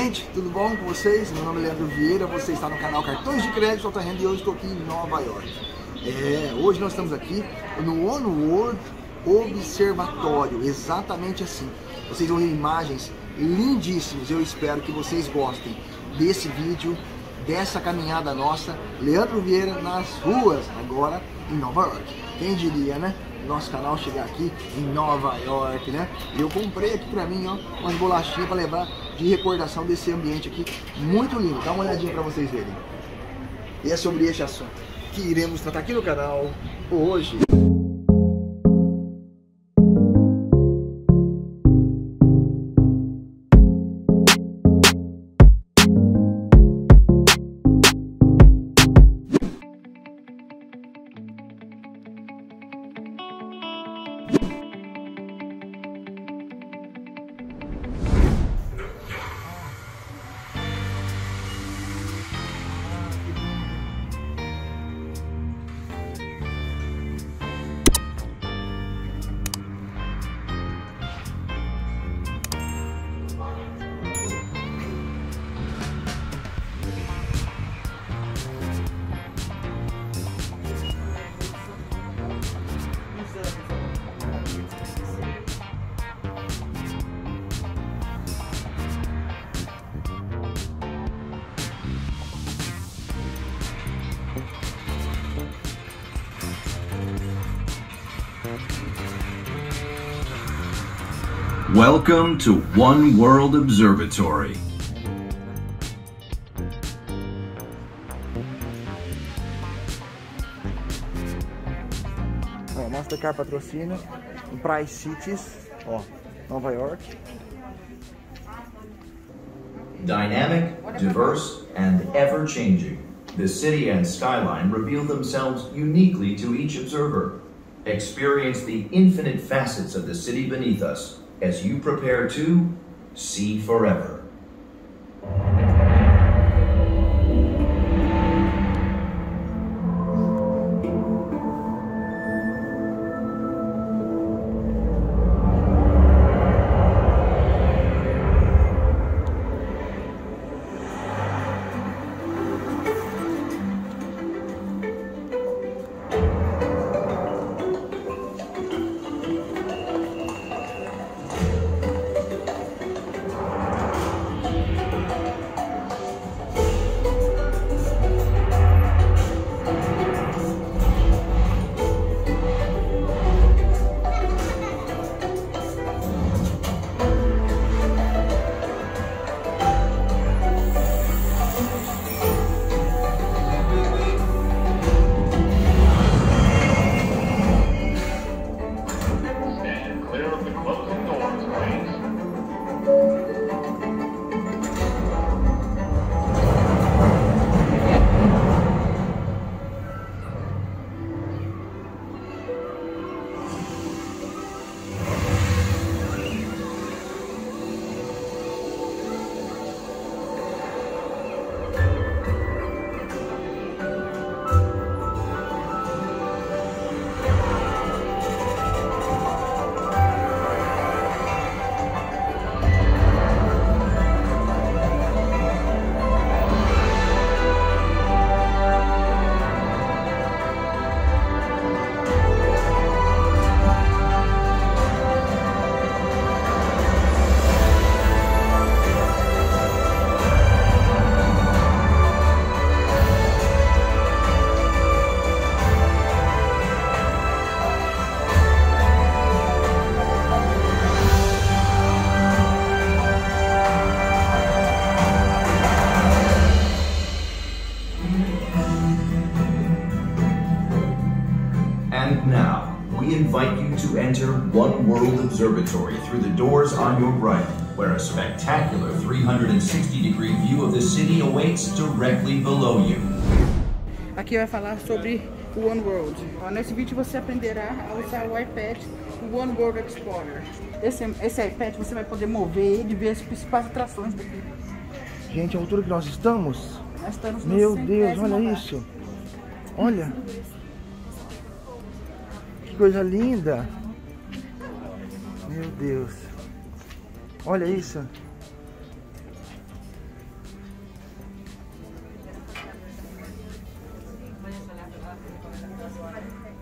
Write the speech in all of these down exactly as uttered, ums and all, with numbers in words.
Gente, tudo bom com vocês? Meu nome é Leandro Vieira, você está no canal Cartões de Crédito Alta Renda e hoje estou aqui em Nova York. É, hoje nós estamos aqui no One World Observatório, exatamente assim. Vocês vão ver imagens lindíssimas, eu espero que vocês gostem desse vídeo, dessa caminhada nossa, Leandro Vieira nas ruas, agora em Nova York. Quem diria, né? Nosso canal chegar aqui em Nova York, né? E eu comprei aqui pra mim, ó, umas bolachinhas pra levar de recordação desse ambiente aqui. Muito lindo. Dá uma olhadinha pra vocês verem. E é sobre este assunto que iremos tratar aqui no canal hoje. Welcome to One World Observatory. Ó, Mastercard patrocina em Price Cities, ó, Nova York. Dynamic, diverse, and ever-changing, the city and skyline reveal themselves uniquely to each observer. Experience the infinite facets of the city beneath us as you prepare to see forever. Enter One World Observatory through the doors on your right, where a spectacular three sixty degree view of the city awaits directly below you. Aqui vai falar sobre o One World. Nesse vídeo você aprenderá a usar o iPad One World Explorer. Esse, esse iPad você vai poder mover ele e ver as principais atrações daqui. Gente, a altura que nós estamos. Nós estamos no meu Deus, olha andar. Isso. Olha. Que coisa linda. Meu Deus, olha isso,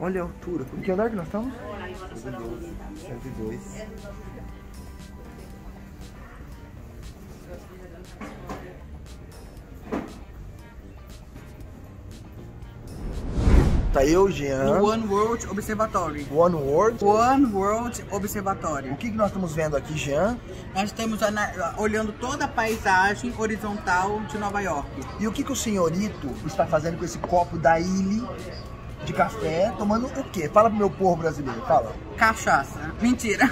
Olha a altura. Em que andar que nós estamos? cento e dois. Tá eu, Jean. No One World Observatory. One World? One World Observatory. O que, que nós estamos vendo aqui, Jean? Nós estamos olhando toda a paisagem horizontal de Nova York. E o que, que o senhorito está fazendo com esse copo da Illy de café, tomando o quê? Fala pro meu povo brasileiro, fala. Cachaça. Mentira.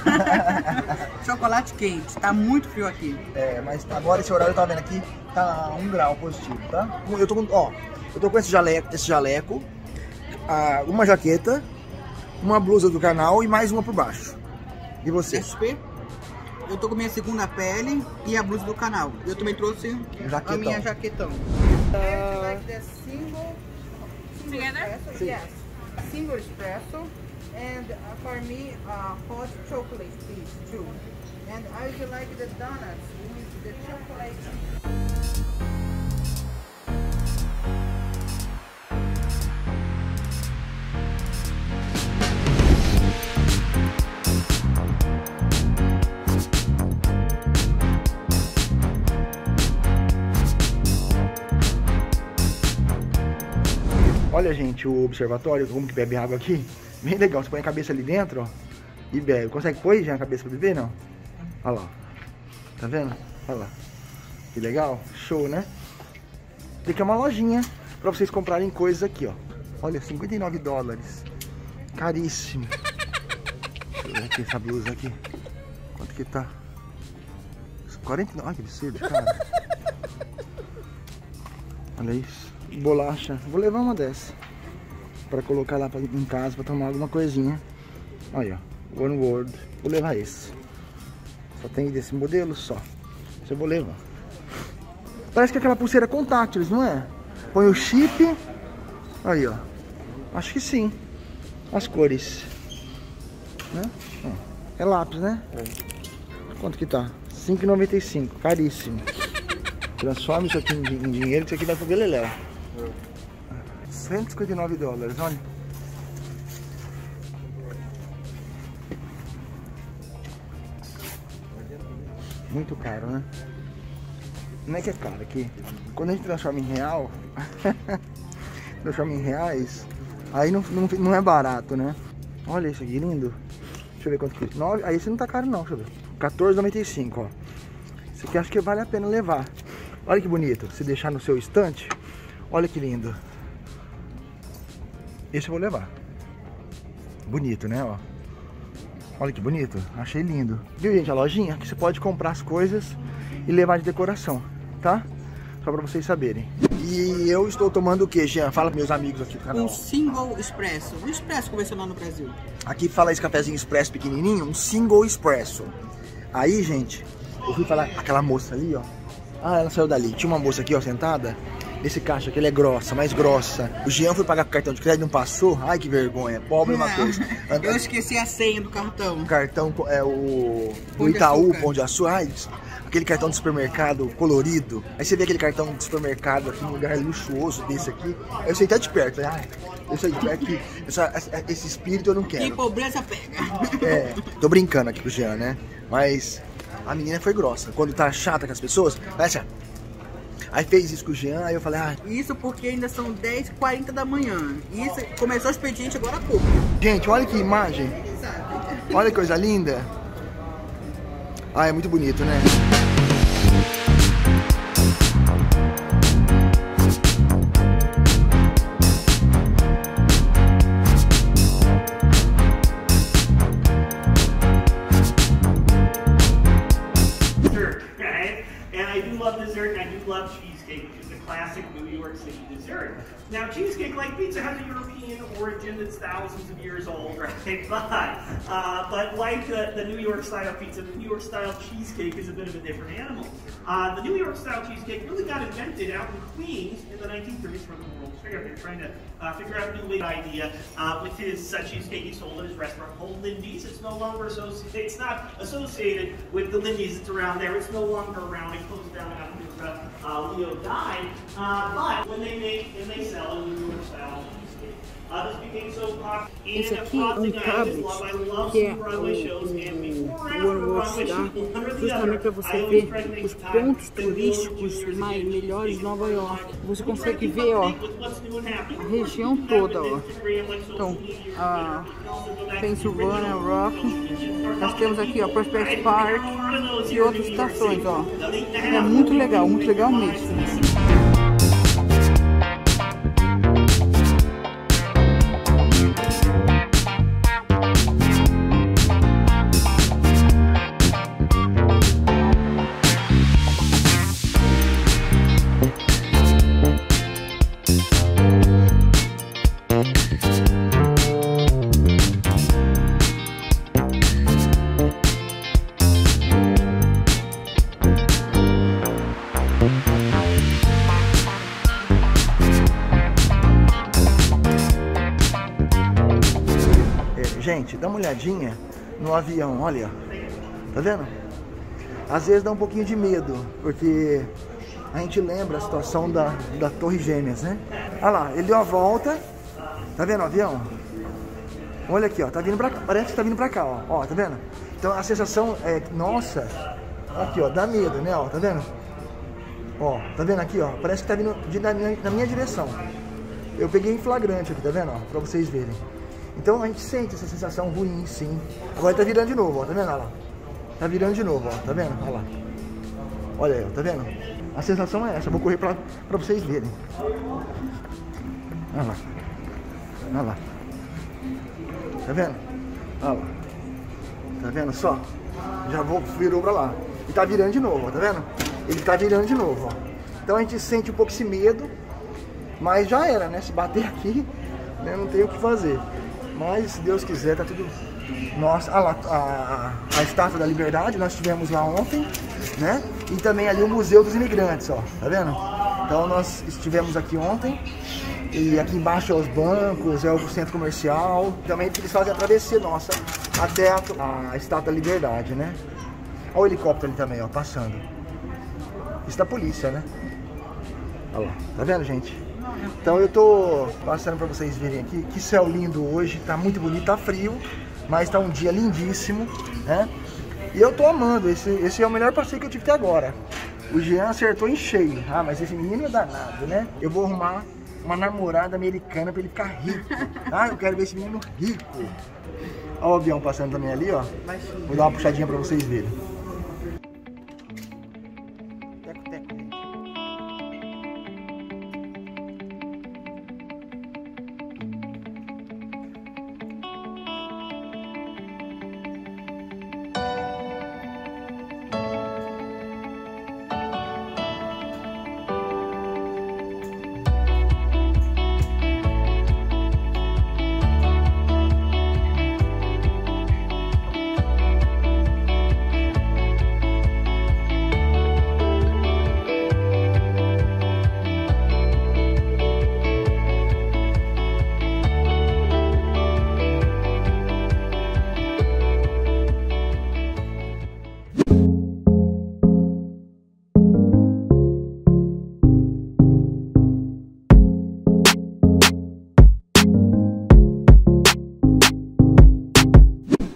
Chocolate quente. Tá muito frio aqui. É, mas agora esse horário eu tava vendo aqui, tá um grau positivo, tá? Eu tô com, ó, eu tô com esse jaleco, esse jaleco. Ah, uma jaqueta, uma blusa do canal e mais uma por baixo. E você? S P? Eu tô com minha segunda pele e a blusa do canal. Eu também trouxe jaquetão. A minha jaquetão. Uh... Together? Yes. Single espresso and for me uh, hot chocolate, please, too. And I would like the donuts with the chocolate. Olha, gente, o observatório, como que bebe água aqui, bem legal, você põe a cabeça ali dentro, ó, e bebe. Consegue pôr já a cabeça pra beber, não? Olha lá, tá vendo? Olha lá, que legal, show, né? Tem que é uma lojinha pra vocês comprarem coisas aqui, ó. Olha, cinquenta e nove dólares, caríssimo. Deixa eu ver aqui essa blusa aqui, quanto que tá? quarenta e nove, olha que absurdo, cara. Olha isso. Bolacha, vou levar uma dessa pra colocar lá pra, em casa pra tomar alguma coisinha. Olha, One World, vou levar esse. Só tem desse modelo só. Esse eu vou levar. Parece que é aquela pulseira contáctil, não é? Põe o chip. Aí, ó. Acho que sim. As cores, né? É lápis, né? Quanto que tá? cinco e noventa e cinco, caríssimo. Transforma isso aqui em dinheiro, isso aqui vai pro beleléu. cento e cinquenta e nove dólares, olha. Muito caro, né? Não é que é caro aqui. Quando a gente transforma em real, transforma em reais, aí não, não, não é barato, né? Olha isso aqui, lindo. Deixa eu ver quanto que é. Aí esse não tá caro não, deixa eu ver. quatorze e noventa e cinco, ó. Isso aqui acho que vale a pena levar. Olha que bonito. Se deixar no seu estante, olha que lindo. Esse eu vou levar. Bonito, né? Ó. Olha que bonito. Achei lindo. Viu, gente? A lojinha que você pode comprar as coisas e levar de decoração, tá? Só pra vocês saberem. E eu estou tomando o que, Jean? Fala pros meus amigos aqui do canal. Um single espresso. Um espresso começou lá no Brasil. Aqui fala esse cafezinho expresso pequenininho. Um single espresso. Aí, gente, eu fui falar aquela moça ali, ó. Ah, ela saiu dali. Tinha uma moça aqui, ó, sentada. Esse caixa aqui, ele é grossa, mais grossa. O Jean foi pagar com o cartão de crédito e não passou. Ai, que vergonha. Pobre é uma coisa. And... Eu esqueci a senha do cartão. O cartão é o do Itaú, Pão de Açúcar. Ai, aquele cartão de supermercado colorido. Aí você vê aquele cartão de supermercado aqui, um lugar luxuoso desse aqui. Aí eu sei até de perto. Ai, eu sei de perto que essa, esse espírito eu não quero. Que pobreza pega. É, tô brincando aqui com o Jean, né? Mas... a menina foi grossa. Quando tá chata com as pessoas, fecha. Aí fez isso com o Jean, aí eu falei, ah... Isso porque ainda são dez e quarenta da manhã. Isso começou o expediente agora há pouco. Gente, olha que imagem. Olha que coisa linda. Ah, é muito bonito, né? Now, cheesecake, like pizza, has a European origin that's thousands of years old, right? But, uh, but like the, the New York-style pizza, the New York-style cheesecake is a bit of a different animal. Uh, the New York-style cheesecake really got invented out in Queens in the nineteen thirties from the World's Fair. They're trying to uh, figure out a new idea. Uh, with his uh, cheesecake, he sold at his restaurant called Lindy's. It's no longer associated. It's not associated with the Lindy's that's around there. It's no longer around. It closed down after Uh, Leo died, uh, but when they make and they sell a New York style cheesecake, Isso aqui é um tablet que é o One World dá justamente para você ver os pontos turísticos mais melhores de Nova York. Você consegue ver, ó, a região toda, ó. Então, a Pennsylvania Rock, nós temos aqui, ó, Prospect Park e outras estações, ó. É muito legal, muito legal mesmo. Gente, dá uma olhadinha no avião, olha, tá vendo? Às vezes dá um pouquinho de medo, porque a gente lembra a situação da, da Torre Gêmeas, né? Olha lá, ele deu a volta, tá vendo o avião? Olha aqui, ó, tá vindo pra cá, parece que tá vindo pra cá, ó, ó, tá vendo? Então a sensação é, nossa, aqui ó, dá medo, né, ó, tá vendo? Ó, tá vendo aqui, ó, parece que tá vindo de, na, minha, na minha direção. Eu peguei em flagrante aqui, tá vendo, ó, pra vocês verem. Então a gente sente essa sensação ruim, sim. Agora tá virando de novo, ó, tá vendo? Olha lá. Tá virando de novo, ó, tá vendo? Olha lá. Olha aí, ó, tá vendo? A sensação é essa, eu vou correr pra, pra vocês verem. Olha lá. Olha lá. Tá vendo? Olha lá. Tá vendo só? Já vou, virou pra lá. E tá virando de novo, ó, tá vendo? Ele tá virando de novo, ó. Então a gente sente um pouco esse medo, mas já era, né? Se bater aqui, né, não tem o que fazer. Mas, se Deus quiser, tá tudo... Nossa, a, a, a Estátua da Liberdade, nós estivemos lá ontem, né? E também ali o Museu dos Imigrantes, ó, tá vendo? Então, nós estivemos aqui ontem, e aqui embaixo é os bancos, é o centro comercial. Também eles fazem a travessia nossa até a, a Estátua da Liberdade, né? Olha o helicóptero ali também, ó, passando. Isso da polícia, né? Olha lá, tá vendo, gente? Então eu tô passando para vocês verem aqui, que céu lindo hoje, tá muito bonito, tá frio, mas tá um dia lindíssimo, né? E eu tô amando, esse, esse é o melhor passeio que eu tive até agora. O Jean acertou em cheio, ah, mas esse menino é danado, né? Eu vou arrumar uma namorada americana para ele ficar rico, tá? Eu quero ver esse menino rico. Olha o avião passando também ali, ó, vou dar uma puxadinha para vocês verem.